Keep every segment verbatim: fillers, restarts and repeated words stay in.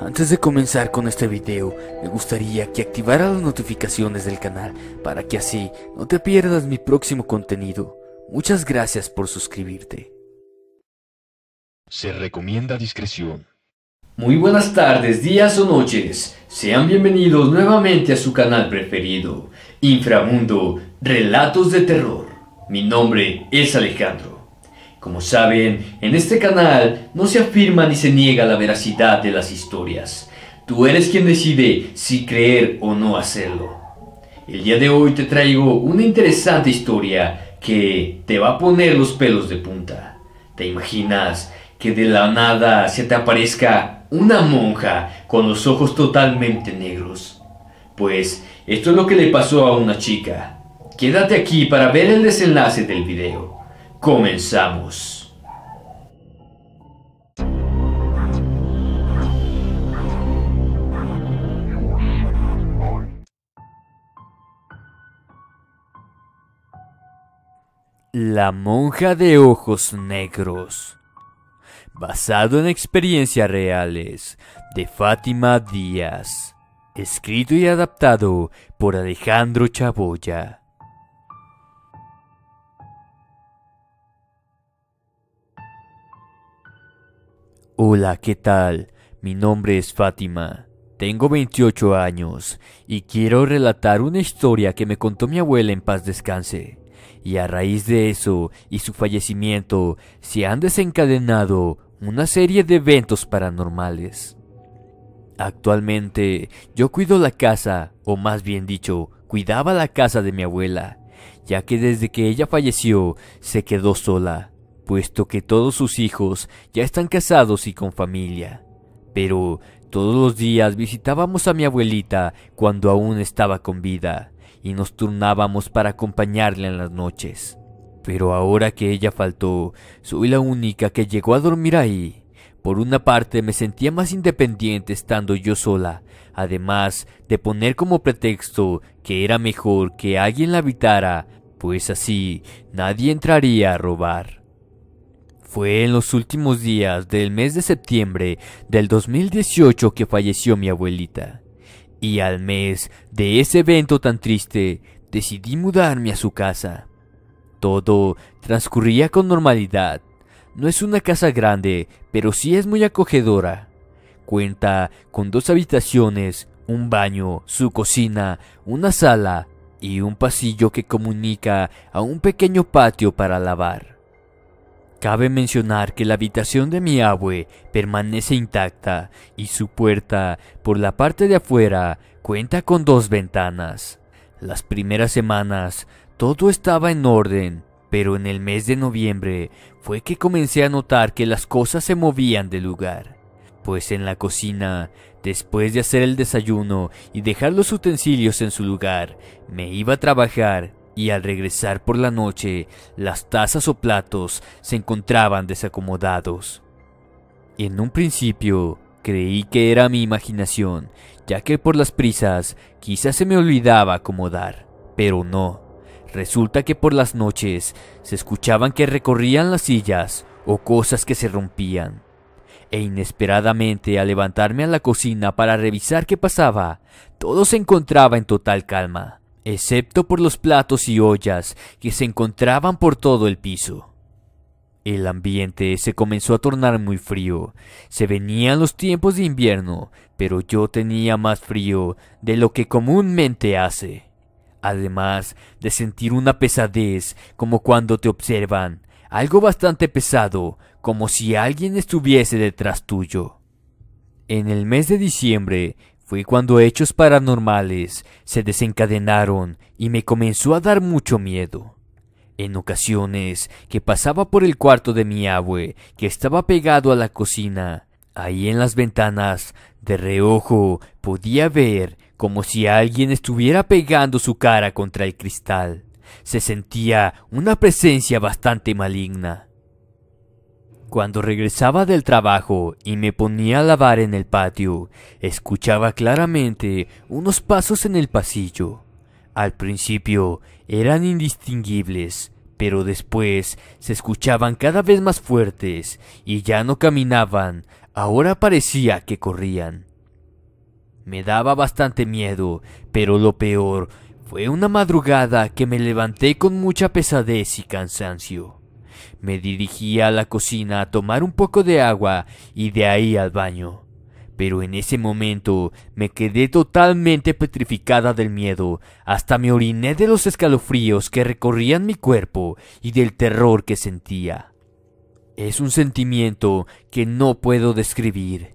Antes de comenzar con este video, me gustaría que activaras las notificaciones del canal para que así no te pierdas mi próximo contenido. Muchas gracias por suscribirte. Se recomienda discreción. Muy buenas tardes, días o noches. Sean bienvenidos nuevamente a su canal preferido, Inframundo Relatos de Terror. Mi nombre es Alejandro. Como saben, en este canal no se afirma ni se niega la veracidad de las historias. Tú eres quien decide si creer o no hacerlo. El día de hoy te traigo una interesante historia que te va a poner los pelos de punta. ¿Te imaginas que de la nada se te aparezca una monja con los ojos totalmente negros? Pues esto es lo que le pasó a una chica. Quédate aquí para ver el desenlace del video. Comenzamos. La monja de ojos negros. Basado en experiencias reales de Fátima Díaz. Escrito y adaptado por Alejandro Chavoya. Hola, ¿qué tal? Mi nombre es Fátima, tengo veintiocho años y quiero relatar una historia que me contó mi abuela en paz descanse, y a raíz de eso y su fallecimiento se han desencadenado una serie de eventos paranormales. Actualmente yo cuido la casa, o más bien dicho, cuidaba la casa de mi abuela, ya que desde que ella falleció se quedó sola, puesto que todos sus hijos ya están casados y con familia. Pero todos los días visitábamos a mi abuelita cuando aún estaba con vida, y nos turnábamos para acompañarla en las noches. Pero ahora que ella faltó, soy la única que llegó a dormir ahí. Por una parte me sentía más independiente estando yo sola, además de poner como pretexto que era mejor que alguien la habitara, pues así nadie entraría a robar. Fue en los últimos días del mes de septiembre del dos mil dieciocho que falleció mi abuelita, y al mes de ese evento tan triste decidí mudarme a su casa. Todo transcurría con normalidad. No es una casa grande, pero sí es muy acogedora. Cuenta con dos habitaciones, un baño, su cocina, una sala y un pasillo que comunica a un pequeño patio para lavar. Cabe mencionar que la habitación de mi abue permanece intacta y su puerta, por la parte de afuera, cuenta con dos ventanas. Las primeras semanas todo estaba en orden, pero en el mes de noviembre fue que comencé a notar que las cosas se movían de lugar. Pues en la cocina, después de hacer el desayuno y dejar los utensilios en su lugar, me iba a trabajar. Y al regresar por la noche, las tazas o platos se encontraban desacomodados. En un principio creí que era mi imaginación, ya que por las prisas quizás se me olvidaba acomodar, pero no. Resulta que por las noches se escuchaban que recorrían las sillas o cosas que se rompían. E inesperadamente, al levantarme a la cocina para revisar qué pasaba, todo se encontraba en total calma, excepto por los platos y ollas que se encontraban por todo el piso. El ambiente se comenzó a tornar muy frío. Se venían los tiempos de invierno, pero yo tenía más frío de lo que comúnmente hace, además de sentir una pesadez, como cuando te observan, algo bastante pesado, como si alguien estuviese detrás tuyo. En el mes de diciembre fue cuando hechos paranormales se desencadenaron y me comenzó a dar mucho miedo. En ocasiones que pasaba por el cuarto de mi abue, que estaba pegado a la cocina, ahí en las ventanas, de reojo, podía ver como si alguien estuviera pegando su cara contra el cristal. Se sentía una presencia bastante maligna. Cuando regresaba del trabajo y me ponía a lavar en el patio, escuchaba claramente unos pasos en el pasillo. Al principio eran indistinguibles, pero después se escuchaban cada vez más fuertes y ya no caminaban, Ahora parecía que corrían. Me daba bastante miedo, pero lo peor fue una madrugada que me levanté con mucha pesadez y cansancio. Me dirigí a la cocina a tomar un poco de agua y de ahí al baño. Pero en ese momento me quedé totalmente petrificada del miedo, hasta me oriné de los escalofríos que recorrían mi cuerpo y del terror que sentía. Es un sentimiento que no puedo describir.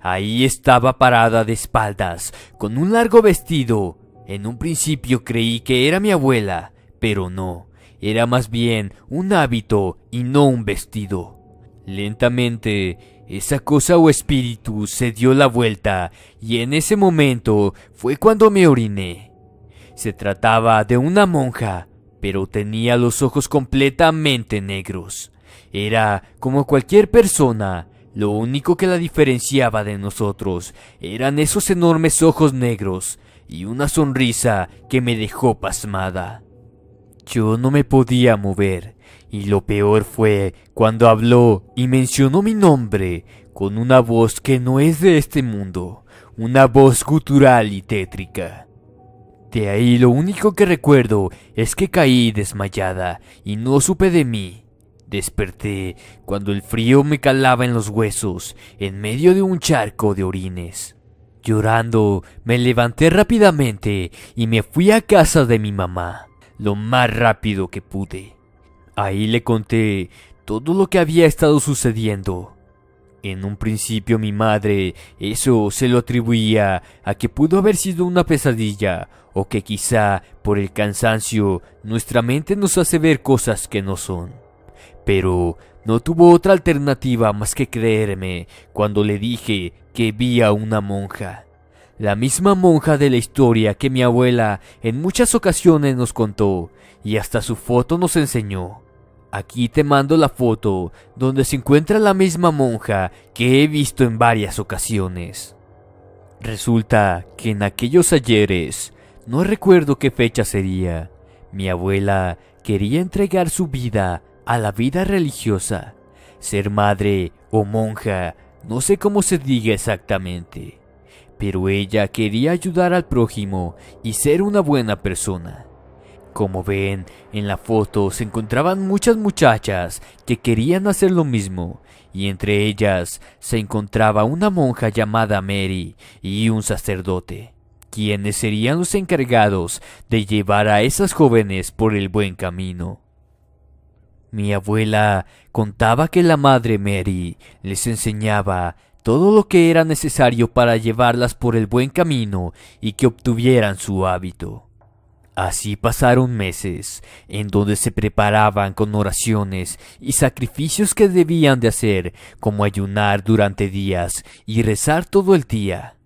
Ahí estaba parada de espaldas, con un largo vestido. En un principio creí que era mi abuela, pero no, era más bien un hábito y no un vestido. Lentamente, esa cosa o espíritu se dio la vuelta y en ese momento fue cuando me oriné. Se trataba de una monja, pero tenía los ojos completamente negros. Era como cualquier persona. Lo único que la diferenciaba de nosotros eran esos enormes ojos negros y una sonrisa que me dejó pasmada. Yo no me podía mover, y lo peor fue cuando habló y mencionó mi nombre con una voz que no es de este mundo, una voz gutural y tétrica. De ahí lo único que recuerdo es que caí desmayada y no supe de mí. Desperté cuando el frío me calaba en los huesos, en medio de un charco de orines. Llorando, me levanté rápidamente y me fui a casa de mi mamá, lo más rápido que pude. Ahí le conté todo lo que había estado sucediendo. En un principio mi madre eso se lo atribuía a que pudo haber sido una pesadilla, o que quizá por el cansancio nuestra mente nos hace ver cosas que no son. Pero no tuvo otra alternativa más que creerme cuando le dije que vi a una monja. La misma monja de la historia que mi abuela en muchas ocasiones nos contó y hasta su foto nos enseñó. Aquí te mando la foto donde se encuentra la misma monja que he visto en varias ocasiones. Resulta que en aquellos ayeres, no recuerdo qué fecha sería, mi abuela quería entregar su vida a la vida religiosa, ser madre o monja, no sé cómo se diga exactamente, pero ella quería ayudar al prójimo y ser una buena persona. Como ven, en la foto se encontraban muchas muchachas que querían hacer lo mismo, y entre ellas se encontraba una monja llamada Mary y un sacerdote, quienes serían los encargados de llevar a esas jóvenes por el buen camino. Mi abuela contaba que la madre Mary les enseñaba todo lo que era necesario para llevarlas por el buen camino y que obtuvieran su hábito. Así pasaron meses, en donde se preparaban con oraciones y sacrificios que debían de hacer, como ayunar durante días y rezar todo el día.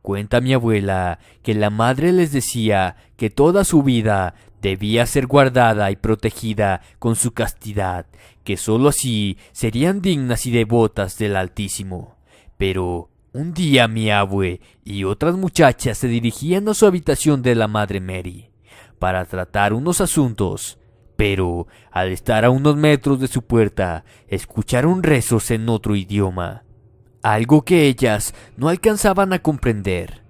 Cuenta mi abuela que la madre les decía que toda su vida debía ser guardada y protegida con su castidad, que sólo así serían dignas y devotas del Altísimo. Pero un día mi abue y otras muchachas se dirigían a su habitación de la madre Mary para tratar unos asuntos, pero al estar a unos metros de su puerta escucharon rezos en otro idioma, algo que ellas no alcanzaban a comprender.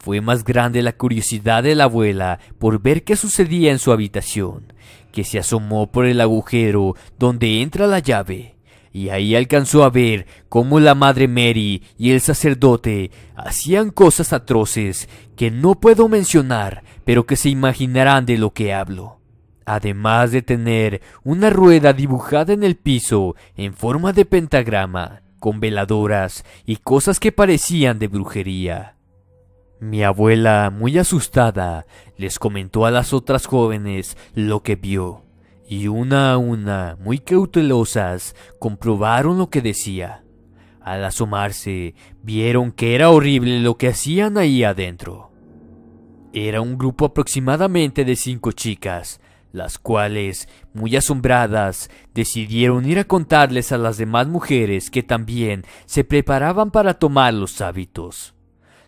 Fue más grande la curiosidad de la abuela por ver qué sucedía en su habitación, que se asomó por el agujero donde entra la llave, y ahí alcanzó a ver cómo la madre Mary y el sacerdote hacían cosas atroces que no puedo mencionar, pero que se imaginarán de lo que hablo. Además de tener una rueda dibujada en el piso en forma de pentagrama, con veladoras y cosas que parecían de brujería. Mi abuela, muy asustada, les comentó a las otras jóvenes lo que vio, y una a una, muy cautelosas, comprobaron lo que decía. Al asomarse, vieron que era horrible lo que hacían ahí adentro. Era un grupo aproximadamente de cinco chicas, las cuales, muy asombradas, decidieron ir a contarles a las demás mujeres que también se preparaban para tomar los hábitos.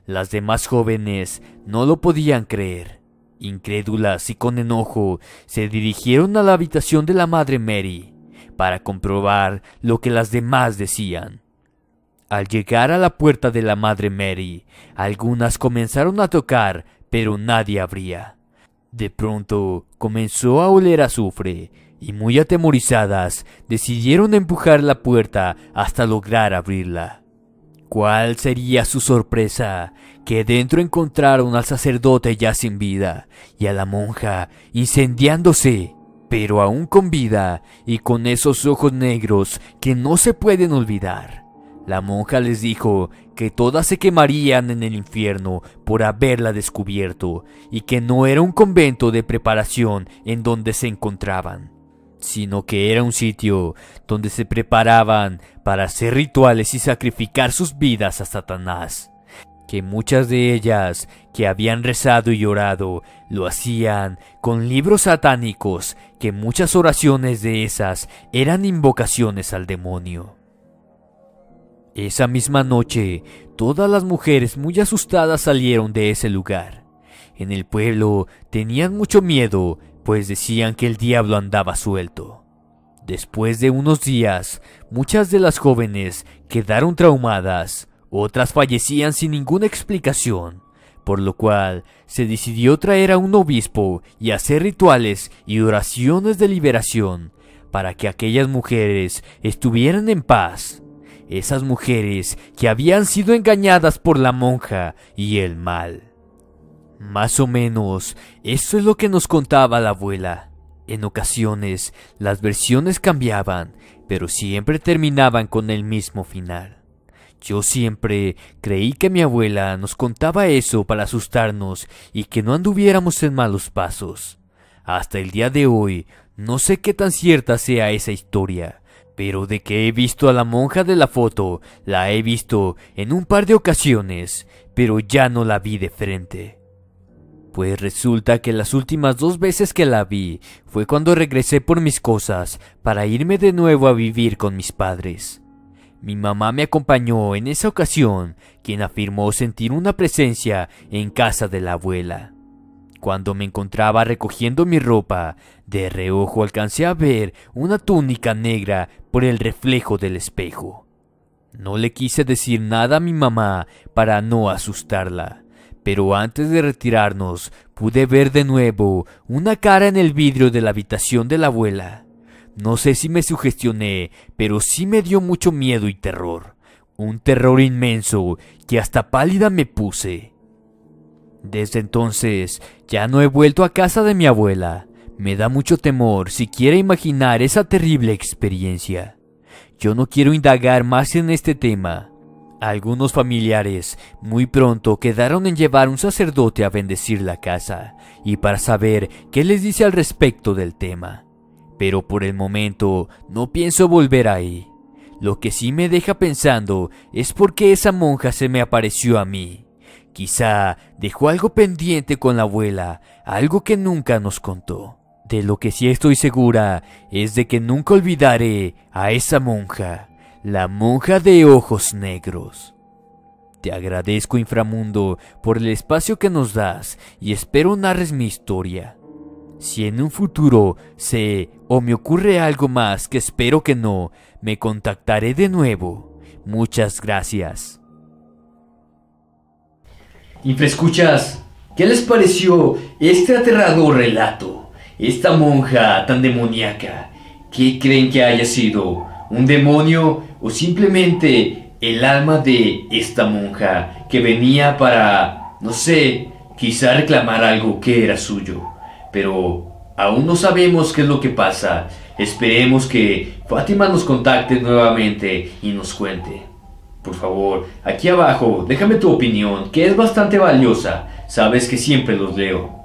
Las demás jóvenes no lo podían creer. Incrédulas y con enojo, se dirigieron a la habitación de la madre Mary para comprobar lo que las demás decían. Al llegar a la puerta de la madre Mary, algunas comenzaron a tocar, pero nadie abría. De pronto, comenzó a oler azufre, y muy atemorizadas, decidieron empujar la puerta hasta lograr abrirla. ¿Cuál sería su sorpresa? Que dentro encontraron al sacerdote ya sin vida, y a la monja incendiándose, pero aún con vida, y con esos ojos negros que no se pueden olvidar. La monja les dijo que todas se quemarían en el infierno por haberla descubierto y que no era un convento de preparación en donde se encontraban, sino que era un sitio donde se preparaban para hacer rituales y sacrificar sus vidas a Satanás, que muchas de ellas que habían rezado y orado lo hacían con libros satánicos, que muchas oraciones de esas eran invocaciones al demonio. Esa misma noche, todas las mujeres muy asustadas salieron de ese lugar. En el pueblo tenían mucho miedo, pues decían que el diablo andaba suelto. Después de unos días, muchas de las jóvenes quedaron traumadas, otras fallecían sin ninguna explicación, por lo cual se decidió traer a un obispo y hacer rituales y oraciones de liberación, para que aquellas mujeres estuvieran en paz. Esas mujeres que habían sido engañadas por la monja y el mal. Más o menos, eso es lo que nos contaba la abuela. En ocasiones, las versiones cambiaban, pero siempre terminaban con el mismo final. Yo siempre creí que mi abuela nos contaba eso para asustarnos y que no anduviéramos en malos pasos. Hasta el día de hoy, no sé qué tan cierta sea esa historia. Pero de que he visto a la monja de la foto, la he visto en un par de ocasiones, pero ya no la vi de frente. Pues resulta que las últimas dos veces que la vi fue cuando regresé por mis cosas para irme de nuevo a vivir con mis padres. Mi mamá me acompañó en esa ocasión, quien afirmó sentir una presencia en casa de la abuela. Cuando me encontraba recogiendo mi ropa, de reojo alcancé a ver una túnica negra por el reflejo del espejo. No le quise decir nada a mi mamá para no asustarla, pero antes de retirarnos pude ver de nuevo una cara en el vidrio de la habitación de la abuela. No sé si me sugestioné, pero sí me dio mucho miedo y terror, un terror inmenso que hasta pálida me puse. Desde entonces, ya no he vuelto a casa de mi abuela. Me da mucho temor siquiera imaginar esa terrible experiencia. Yo no quiero indagar más en este tema. Algunos familiares muy pronto quedaron en llevar un sacerdote a bendecir la casa y para saber qué les dice al respecto del tema. Pero por el momento no pienso volver ahí. Lo que sí me deja pensando es por qué esa monja se me apareció a mí. Quizá dejó algo pendiente con la abuela, algo que nunca nos contó. De lo que sí estoy segura es de que nunca olvidaré a esa monja, la monja de ojos negros. Te agradezco, Inframundo, por el espacio que nos das y espero narres mi historia. Si en un futuro sé o me ocurre algo más, que espero que no, me contactaré de nuevo. Muchas gracias. Infraescuchas, ¿qué les pareció este aterrador relato? Esta monja tan demoníaca, ¿qué creen que haya sido? ¿Un demonio o simplemente el alma de esta monja que venía para, no sé, quizá reclamar algo que era suyo? Pero aún no sabemos qué es lo que pasa. Esperemos que Fátima nos contacte nuevamente y nos cuente. Por favor, aquí abajo, déjame tu opinión, que es bastante valiosa. Sabes que siempre los leo.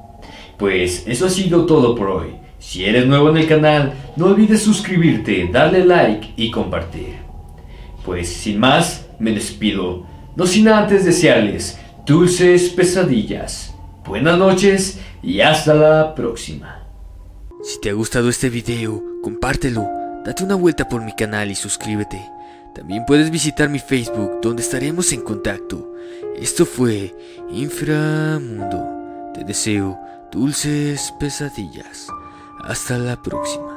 Pues eso ha sido todo por hoy. Si eres nuevo en el canal, no olvides suscribirte, darle like y compartir. Pues sin más, me despido. No sin antes desearles dulces pesadillas. Buenas noches y hasta la próxima. Si te ha gustado este video, compártelo, date una vuelta por mi canal y suscríbete. También puedes visitar mi Facebook, donde estaremos en contacto. Esto fue Inframundo. Te deseo dulces pesadillas. Hasta la próxima.